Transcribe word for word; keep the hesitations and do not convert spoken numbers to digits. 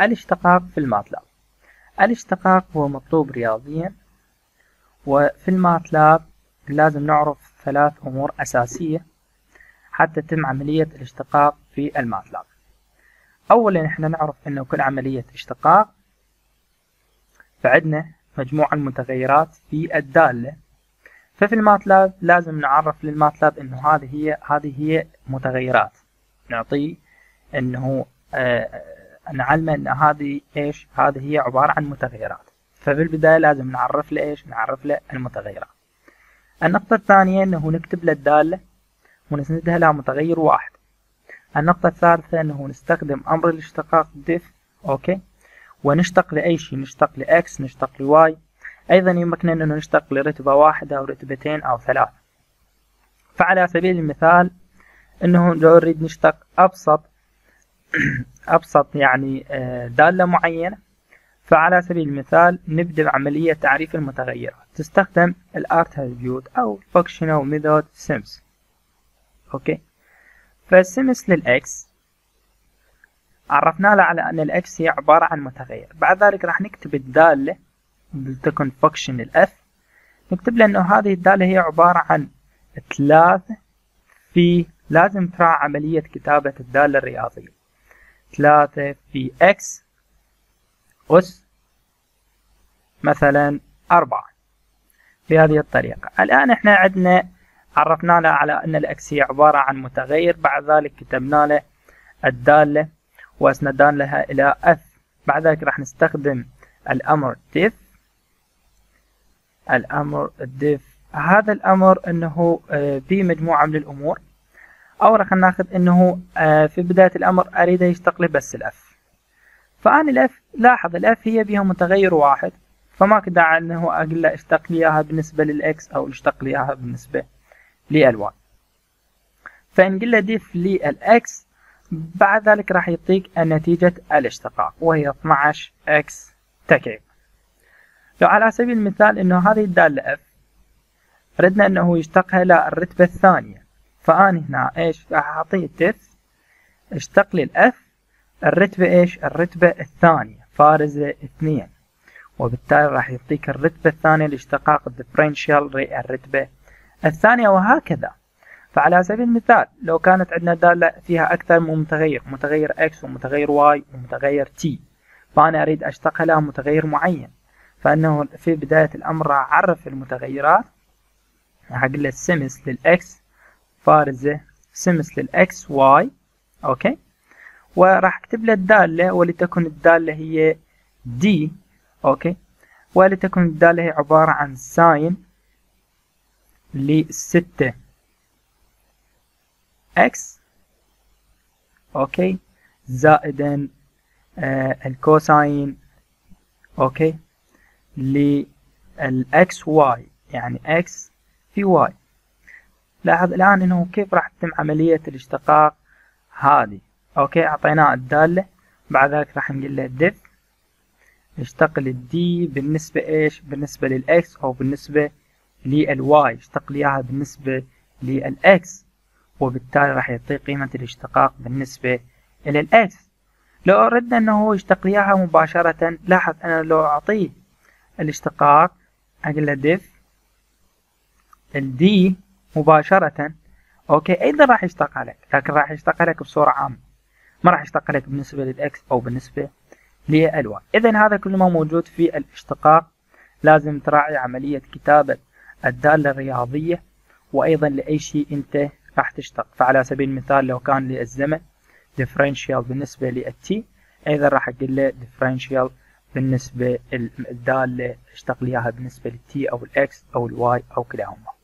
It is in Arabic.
الاشتقاق في الماتلاب. الاشتقاق هو مطلوب رياضيا، وفي الماتلاب لازم نعرف ثلاث أمور أساسية حتى تتم عملية الاشتقاق في الماتلاب. أولا احنا نعرف أنه كل عملية اشتقاق فعندنا مجموعة المتغيرات في الدالة، ففي الماتلاب لازم نعرف للماتلاب أنه هذه هي هذه هي متغيرات، نعطيه أنه آه نعلمه أن هذه إيش هذه هي عبارة عن متغيرات، ففي البداية لازم نعرف له إيش نعرف له المتغيرات. النقطة الثانية أنه نكتب له الدالة ونسندها لها متغير واحد. النقطة الثالثة أنه نستخدم أمر الاشتقاق diff، أوكي، ونشتق لأي شيء، نشتق لإكس، نشتق لواي، أيضا يمكننا أنه نشتق لرتبة واحدة أو رتبتين أو ثلاث. فعلى سبيل المثال أنه لو نريد نشتق أبسط أبسط يعني دالة معينة، فعلى سبيل المثال نبدأ بعملية تعريف المتغيرات، تستخدم الاتريبيوت أو functional method syms، أوكي. فالسمس للإكس عرفنا له على أن الإكس هي عبارة عن متغير، بعد ذلك راح نكتب الدالة بتكون فكشن الإف، نكتب له أنه هذه الدالة هي عبارة عن ثلاثة في لازم تراعى عملية كتابة الدالة الرياضية، ثلاثة في إكس أس مثلا أربعة بهذه الطريقة. الآن إحنا عندنا عرفنا له على أن الإكس هي عبارة عن متغير، بعد ذلك كتبنا له الدالة وأسندنا لها إلى إف، بعد ذلك راح نستخدم الأمر diff. الأمر diff هذا الأمر أنه في مجموعة من الأمور، أو راح ناخذ أنه في بداية الأمر أريد يشتق له بس الإف، فأنا الإف لاحظ الإف هي بها متغير واحد، فما داعي أنه أقول له اشتق لي إياها بالنسبة للإكس أو اشتق لي إياها بالنسبة للواي، فنقول له diff للإكس، بعد ذلك راح يعطيك نتيجة الاشتقاق وهي اثني عشر إكس تكعيب. لو على سبيل المثال أنه هذه الدالة إف ردنا أنه يشتقها للرتبة الثانية، فأنا هنا إيش راح أعطيه diff اشتق لي الإف الرتبة إيش الرتبة الثانية فارزة اثنين، وبالتالي راح يعطيك الرتبة الثانية لاشتقاق الديفرنشال الرتبة الثانية، وهكذا. فعلى سبيل المثال لو كانت عندنا دالة فيها أكثر من متغير، متغير إكس ومتغير واي ومتغير تي، فأنا أريد أشتقها لها متغير معين، فإنه في بداية الأمر راح أعرف المتغيرات، راح أقول له سمس للإكس فارزة سمس للإكس واي، أوكي، وراح أكتب له الدالة ولتكن الدالة هي دي، أوكي، ولتكن الدالة هي عبارة عن ساين لستة إكس، أوكي، زائدا آه الكوساين، أوكي، للإكس واي يعني إكس في واي. لاحظ الآن إنه كيف راح تتم عملية الاشتقاق هذه، أوكي، أعطيناه الدالة، بعد ذلك راح نقول له diff اشتق للدي بالنسبة إيش بالنسبة للإكس أو بالنسبة للواي، اشتق لي إياها بالنسبة للإكس، وبالتالي راح يعطي قيمة الاشتقاق بالنسبة إلى الإكس. لو أردنا أنه يشتق لي إياها مباشرة، لاحظ أنا لو أعطيه الاشتقاق أقول له diff الدي مباشرة، أوكي، أيضا راح يشتق لك، لكن راح يشتق لك بصورة عامة، ما راح يشتق لك بالنسبة للإكس أو بالنسبة للواي. إذن هذا كل ما موجود في الاشتقاق، لازم تراعي عملية كتابة الدالة الرياضية وأيضا لأي شيء أنت راح تشتق. فعلى سبيل المثال لو كان للزمن ديفرنشيال بالنسبة للتي، أيضا راح أقول له ديفرنشيال بالنسبة الدالة اشتق لي إياها بالنسبة للتي أو الإكس أو الواي أو كلاهما.